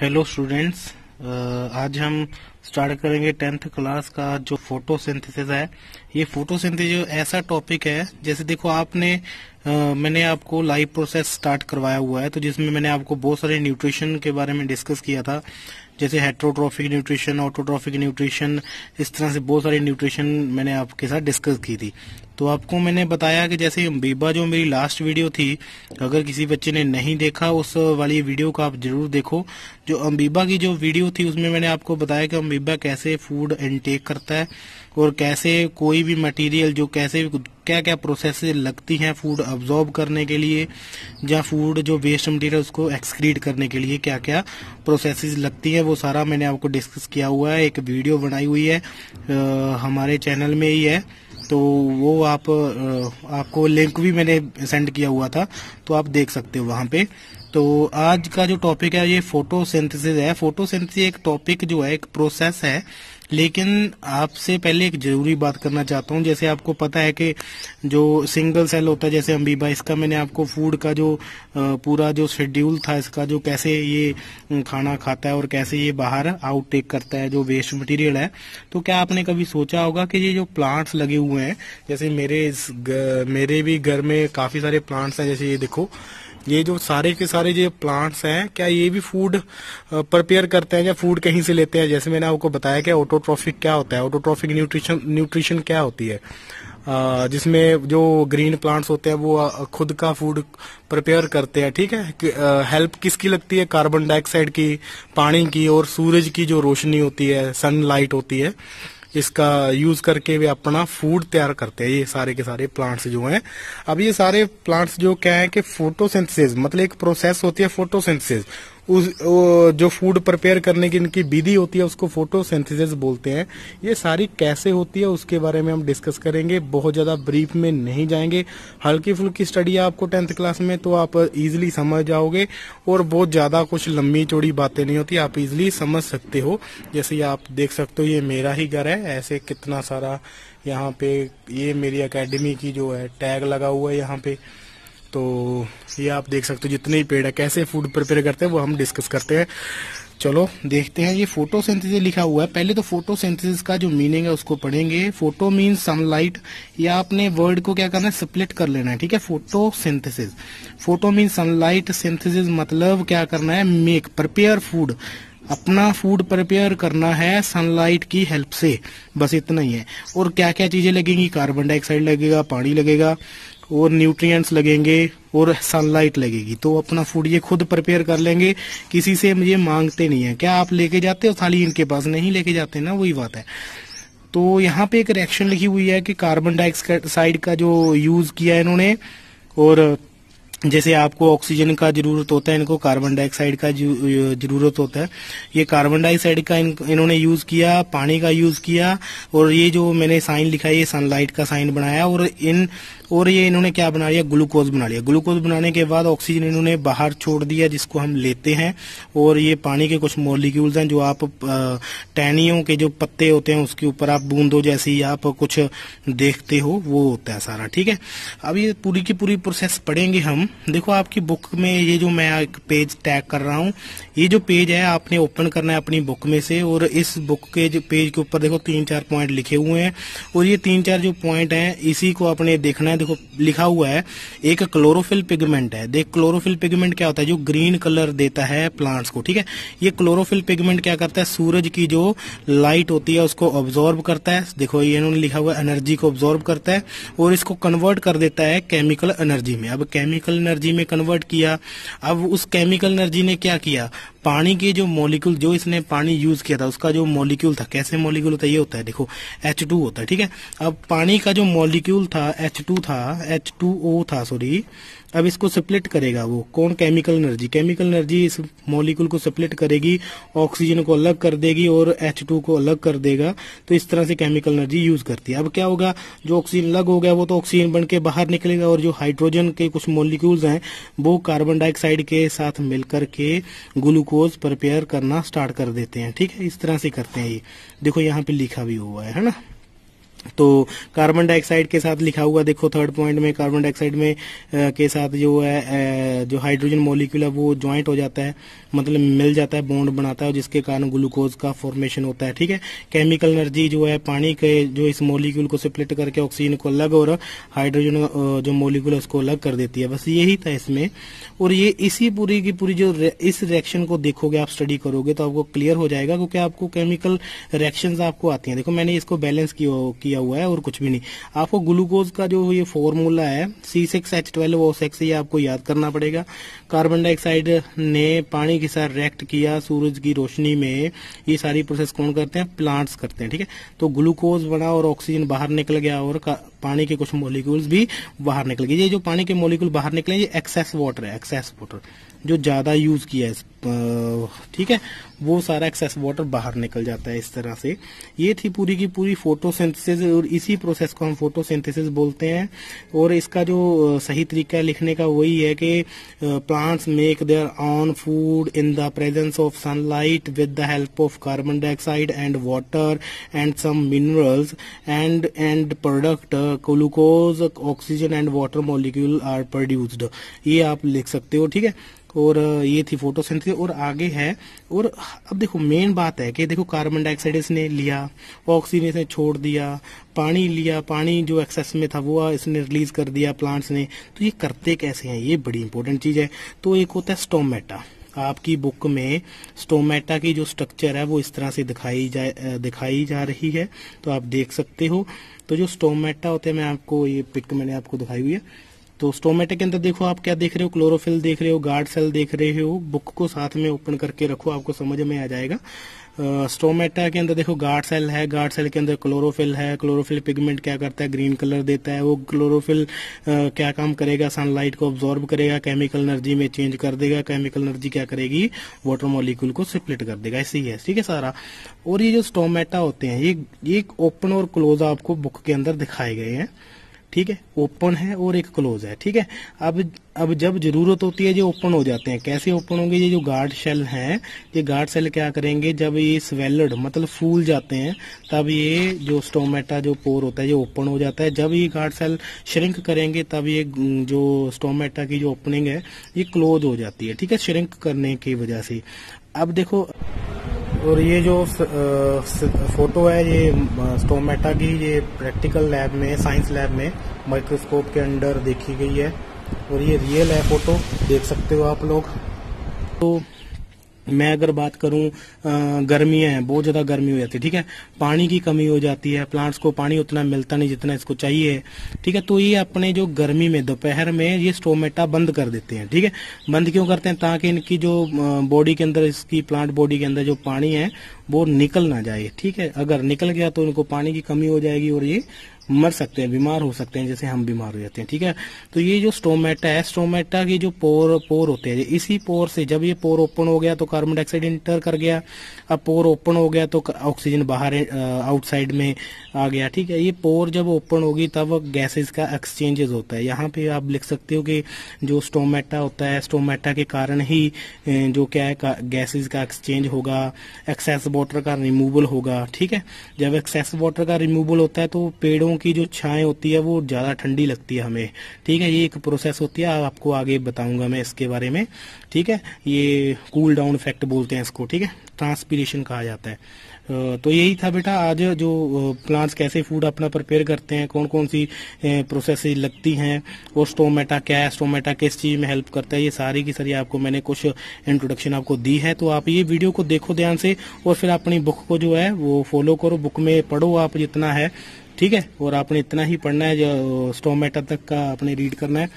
Hello students, आज हम start करेंगे 10th क्लास का जो फोटोसिंथेसिस है। ये फोटोसिंथेसिस ऐसा टॉपिक है, जैसे देखो मैंने आपको लाइव प्रोसेस स्टार्ट करवाया हुआ है, तो जिसमें मैंने आपको बहुत सारे न्यूट्रिशन के बारे में डिस्कस किया था, जैसे हेटरोट्रॉफिक न्यूट्रिशन, ऑटोट्रॉफिक न्यूट्रिशन, इस तरह से बहुत सारी न्यूट्रिशन मैंने आपके साथ डिस्कस की थी। तो आपको मैंने बताया कि जैसे अमीबा जो मेरी लास्ट वीडियो थी, अगर किसी बच्चे ने नहीं देखा उस वाली वीडियो का आप जरूर देखो। जो अमीबा की जो वीडियो थी उसमें मैंने आपको बताया कि अमीबा कैसे फूड इनटेक करता है और कैसे कोई भी मटेरियल जो कैसे क्या क्या प्रोसेस लगती हैं फूड अब्जॉर्ब करने के लिए या फूड जो वेस्ट मटेरियल उसको एक्सक्रीट करने के लिए क्या क्या प्रोसेसेस लगती हैं, वो सारा मैंने आपको डिस्कस किया हुआ है। एक वीडियो बनाई हुई है हमारे चैनल में ही है, तो वो आपको लिंक भी मैंने सेंड किया हुआ था, तो आप देख सकते हो वहाँ पे। तो आज का जो टॉपिक है ये फोटोसिंथेसिस है। फोटोसिंथेसिस एक टॉपिक जो है, एक प्रोसेस है, लेकिन आपसे पहले एक जरूरी बात करना चाहता हूँ। जैसे आपको पता है कि जो सिंगल सेल होता है जैसे अमीबा, इसका मैंने आपको फूड का जो पूरा जो शेड्यूल था इसका, जो कैसे ये खाना खाता है और कैसे ये बाहर आउटटेक करता है जो वेस्ट मटेरियल है। तो क्या आपने कभी सोचा होगा कि ये जो प्लांट्स लगे हुए हैं, जैसे मेरे भी घर में काफी सारे प्लांट्स हैं, जैसे ये देखो ये जो सारे के सारे जो प्लांट्स हैं, क्या ये भी फूड प्रिपेयर करते हैं या फूड कहीं से लेते हैं? जैसे मैंने आपको बताया कि ऑटोट्रॉफिक क्या होता है, ऑटोट्रॉफिक न्यूट्रिशन क्या होती है, जिसमें जो ग्रीन प्लांट्स होते हैं वो खुद का फूड प्रिपेयर करते हैं, ठीक है। हेल्प किसकी लगती है? कार्बन डाइऑक्साइड की, पानी की और सूरज की जो रोशनी होती है, सनलाइट होती है, इसका यूज करके वे अपना फूड तैयार करते हैं ये सारे के सारे प्लांट्स जो हैं। अब ये सारे प्लांट्स जो क्या है कि फोटोसिंथेसिस मतलब एक प्रोसेस होती है फोटोसिंथेसिस, उस जो फूड प्रिपेयर करने की इनकी विधि होती है उसको फोटोसिंथेसिस बोलते हैं। ये सारी कैसे होती है उसके बारे में हम डिस्कस करेंगे, बहुत ज्यादा ब्रीफ में नहीं जाएंगे। हल्की फुल्की स्टडी है आपको 10th क्लास में, तो आप इजीली समझ जाओगे और बहुत ज्यादा कुछ लंबी चौड़ी बातें नहीं होती, आप इजीली समझ सकते हो। जैसे आप देख सकते हो ये मेरा ही घर है, ऐसे कितना सारा यहाँ पे ये मेरी अकेडमी की जो है टैग लगा हुआ है यहाँ पे, तो ये आप देख सकते हो जितने ही पेड़ है कैसे फूड प्रिपेयर करते हैं वो हम डिस्कस करते हैं। चलो देखते हैं, ये फोटोसिंथेसिस लिखा हुआ है। पहले तो फोटोसिंथेसिस का जो मीनिंग है उसको पढ़ेंगे। फोटो मीन्स सनलाइट, या आपने वर्ड को क्या करना है, स्प्लिट कर लेना है, ठीक है। Photosynthesis, photo means sunlight, synthesis मतलब क्या करना है, मेक प्रिपेयर फूड, अपना फूड प्रिपेयर करना है सनलाइट की हेल्प से, बस इतना ही है। और क्या क्या चीजें लगेंगी, कार्बन डाइऑक्साइड लगेगा, पानी लगेगा और न्यूट्रिएंट्स लगेंगे और सनलाइट लगेगी। तो अपना फूड ये खुद प्रिपेयर कर लेंगे, किसी से ये मांगते नहीं है। क्या आप लेके जाते हो थाली? इनके पास नहीं लेके जाते ना, वही बात है। तो यहाँ पे एक रिएक्शन लिखी हुई है कि कार्बन डाइऑक्साइड का जो यूज किया है इन्होंने, और जैसे आपको ऑक्सीजन का जरूरत होता है इनको कार्बन डाइऑक्साइड का जरूरत होता है, ये कार्बन डाइऑक्साइड का इन्होंने यूज किया, पानी का यूज किया, और ये जो मैंने साइन लिखा है ये सनलाइट का साइन बनाया, और ये इन्होंने क्या बना लिया, ग्लूकोज बना लिया। ग्लूकोज बनाने के बाद ऑक्सीजन इन्होंने बाहर छोड़ दिया जिसको हम लेते हैं, और ये पानी के कुछ मॉलिक्यूल्स हैं जो आप टहनियों के जो पत्ते होते हैं उसके ऊपर आप बूंदो जैसी आप कुछ देखते हो, वो होता है सारा, ठीक है। अब ये पूरी की पूरी प्रोसेस पढ़ेंगे हम। देखो आपकी बुक में ये जो मैं एक पेज टैग कर रहा हूँ, ये जो पेज है आपने ओपन करना है अपनी बुक में से, और इस बुक के जो पेज के ऊपर देखो 3-4 पॉइंट लिखे हुए हैं, और ये 3-4 जो पॉइंट हैं इसी को आपने देखना है। देखो लिखा हुआ है एक क्लोरोफिल पिगमेंट है, देख क्लोरोफिल पिगमेंट क्या होता है, जो ग्रीन कलर देता है प्लांट्स को, ठीक है। ये क्लोरोफिल पिगमेंट क्या करता है, सूरज की जो लाइट होती है उसको ऑब्जॉर्ब करता है, देखो ये इन्होंने लिखा हुआ एनर्जी को ऑब्जॉर्ब करता है और इसको कन्वर्ट कर देता है केमिकल एनर्जी में। अब केमिकल एनर्जी में कन्वर्ट किया, अब उस केमिकल एनर्जी ने क्या किया, पानी के जो मॉलिक्यूल, जो इसने पानी यूज किया था उसका जो मॉलिक्यूल था, कैसे मॉलिक्यूल होता है, ये होता है देखो H2 होता है, ठीक है। अब पानी का जो मॉलिक्यूल था H2 था, H2O था सॉरी, अब इसको स्प्लिट करेगा वो कौन, केमिकल एनर्जी। केमिकल एनर्जी इस मॉलिक्यूल को स्प्लिट करेगी, ऑक्सीजन को अलग कर देगी और H2 को अलग कर देगा, तो इस तरह से केमिकल एनर्जी यूज करती है। अब क्या होगा, जो ऑक्सीजन अलग हो गया वो तो ऑक्सीजन बन के बाहर निकलेगा, और जो हाइड्रोजन के कुछ मॉलिक्यूल्स हैं वो कार्बन डाइऑक्साइड के साथ मिलकर के ग्लूकोज प्रिपेयर करना स्टार्ट कर देते हैं, ठीक है। इस तरह से करते हैं ये, देखो यहाँ पे लिखा भी हुआ है ना। तो कार्बन डाइऑक्साइड के साथ लिखा हुआ देखो थर्ड पॉइंट में, कार्बन डाइऑक्साइड में के साथ जो है जो हाइड्रोजन मॉलिक्यूल है वो ज्वाइंट हो जाता है, मतलब मिल जाता है, बॉन्ड बनाता है, जिसके कारण ग्लूकोज का फॉर्मेशन होता है। ठीक है, केमिकल एनर्जी जो है पानी के जो इस मॉलिक्यूल को सेपरेट करके ऑक्सीजन को अलग और हाइड्रोजन जो मॉलिक्यूल है उसको अलग कर देती है। बस यही था इसमें। और ये इसी पूरी की पूरी जो इस रिएक्शन को देखोगे आप, स्टडी करोगे तो आपको क्लियर हो जाएगा, क्योंकि आपको केमिकल रिएक्शन आपको आती है। देखो मैंने इसको बैलेंस किया हुआ है और कुछ भी नहीं। आपको ग्लूकोज का जो ये फॉर्मूला है C6H12O6 ये आपको याद करना पड़ेगा। कार्बन डाइऑक्साइड ने पानी के साथ रिएक्ट किया सूरज की रोशनी में, ये सारी प्रोसेस कौन करते हैं? प्लांट्स करते हैं। ठीक है, तो ग्लूकोज बना और ऑक्सीजन बाहर निकल गया और पानी के कुछ मॉलिक्यूल्स भी बाहर निकल गए। ये जो पानी के मॉलिक्यूल बाहर निकले ये एक्सेस वाटर है, एक्सेस वाटर जो ज्यादा यूज किया है, ठीक है, वो सारा एक्सेस वाटर बाहर निकल जाता है। इस तरह से ये थी पूरी की पूरी फोटोसिंथेसिस, और इसी प्रोसेस को हम फोटोसिंथेसिस बोलते हैं। और इसका जो सही तरीका लिखने का वही है कि plants make their own food in the presence of sunlight with the help of carbon dioxide and water and some minerals and product glucose oxygen and water molecule are produced. ये आप लिख सकते हो। ठीक है, और ये थी फोटोसिंथेसिस। और आगे है, और अब देखो मेन बात है कि देखो कार्बन डाइऑक्साइड इसने लिया, ऑक्सीजन इसने छोड़ दिया, पानी लिया, पानी जो एक्सेस में था वो इसने रिलीज कर दिया प्लांट्स ने। तो ये करते कैसे हैं, ये बड़ी इंपॉर्टेंट चीज है। तो एक होता है स्टोमेटा, आपकी बुक में स्टोमेटा की जो स्ट्रक्चर है वो इस तरह से दिखाई जा रही है, तो आप देख सकते हो। तो जो स्टोमेटा होते हैं, मैं आपको ये पिक मैंने आपको दिखाई हुई है। तो स्टोमेटा के अंदर देखो आप क्या देख रहे हो, क्लोरोफिल देख रहे हो, गार्ड सेल देख रहे हो। बुक को साथ में ओपन करके रखो, आपको समझ में आ जाएगा। स्टोमेटा के अंदर देखो गार्ड सेल है, गार्ड सेल के अंदर क्लोरोफिल है। क्लोरोफिल पिगमेंट क्या करता है, ग्रीन कलर देता है। वो क्लोरोफिल क्या काम करेगा, सनलाइट को ऑब्जॉर्ब करेगा, केमिकल एनर्जी में चेंज कर देगा। केमिकल एनर्जी क्या करेगी, वाटर मॉलिक्यूल को सेपरेट कर देगा। ऐसे ही है, ठीक है सारा। और ये जो स्टोमेटा होते हैं ये ओपन और क्लोज आपको बुक के अंदर दिखाए गए हैं। ठीक है, ओपन है और एक क्लोज है। ठीक है, अब जब जरूरत होती है ये ओपन हो जाते हैं। कैसे ओपन होंगे, ये जो गार्ड सेल हैं, ये गार्ड सेल क्या करेंगे, जब ये स्वेलड मतलब फूल जाते हैं तब ये जो स्टोमेटा जो पोर होता है ये ओपन हो जाता है। जब ये गार्ड सेल श्रिंक करेंगे तब ये जो स्टोमेटा की जो ओपनिंग है ये क्लोज हो जाती है। ठीक है, श्रिंक करने की वजह से। अब देखो, और ये जो फोटो है ये स्टोमेटा की, ये प्रैक्टिकल लैब में, साइंस लैब में माइक्रोस्कोप के अंडर देखी गई है, और ये रियल है फोटो, देख सकते हो आप लोग। तो मैं अगर बात करूं, गर्मियां हैं, बहुत ज़्यादा गर्मी हो जाती है। ठीक है, पानी की कमी हो जाती है, प्लांट्स को पानी उतना मिलता नहीं जितना इसको चाहिए। ठीक है, तो ये अपने जो गर्मी में दोपहर में ये स्टोमेटा बंद कर देते हैं। ठीक है, बंद क्यों करते हैं, ताकि इनकी जो बॉडी के अंदर, इसकी प्लांट बॉडी के अंदर जो पानी है वो निकल ना जाए। ठीक है, अगर निकल गया तो इनको पानी की कमी हो जाएगी और ये मर सकते हैं, बीमार हो सकते हैं, जैसे हम बीमार हो जाते हैं। ठीक है, तो ये जो स्टोमेटा है, स्टोमेटा की जो पोर होते हैं, इसी पोर से जब ये पोर ओपन हो गया तो कार्बन डाइऑक्साइड इंटर कर गया। अब पोर ओपन हो गया तो ऑक्सीजन बाहर आउटसाइड में आ गया। ठीक है, ये पोर जब ओपन होगी तब गैसेज का एक्सचेंजेस होता है। यहाँ पे आप लिख सकते हो कि जो स्टोमेटा होता है, स्टोमेटा के कारण ही जो क्या है, गैसेज का एक्सचेंज होगा, एक्सेस वाटर का रिमूवल होगा। ठीक है, जब एक्सेस वाटर का रिमूवल होता है तो पेड़ों की जो छाएं होती है वो ज्यादा ठंडी लगती है हमें। ठीक है, ये एक प्रोसेस होती है, आपको आगे बताऊंगा मैं इसके बारे में। ठीक है, ये कूल डाउन इफेक्ट बोलते हैं इसको। ठीक है, ट्रांसपीरेशन कहा जाता है। तो यही था बेटा आज, जो प्लांट्स कैसे फूड अपना प्रिपेयर करते हैं, कौन कौन सी प्रोसेस लगती हैं, और स्टोमेटा क्या है, स्टोमेटा किस चीज में हेल्प करता है, ये सारी की सारी आपको मैंने कुछ इंट्रोडक्शन आपको दी है। तो आप ये वीडियो को देखो ध्यान से और फिर अपनी बुक को जो है वो फॉलो करो, बुक में पढ़ो आप जितना है। ठीक है, और आपने इतना ही पढ़ना है, जो स्टोमेटा तक का आपने रीड करना है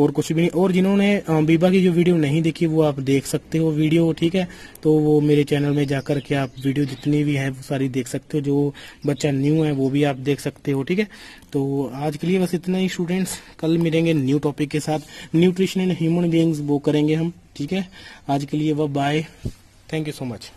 और कुछ भी नहीं। और जिन्होंने अमीबा की जो वीडियो नहीं देखी वो आप देख सकते हो वीडियो। ठीक है, तो वो मेरे चैनल में जाकर के आप वीडियो जितनी भी हैं वो सारी देख सकते हो। जो बच्चा न्यू है वो भी आप देख सकते हो। ठीक है, तो आज के लिए बस इतना ही स्टूडेंट्स, कल मिलेंगे न्यू टॉपिक के साथ, न्यूट्रिशन एंड ह्यूमन बींग्स, वो करेंगे हम। ठीक है, आज के लिए bye, thank you so much.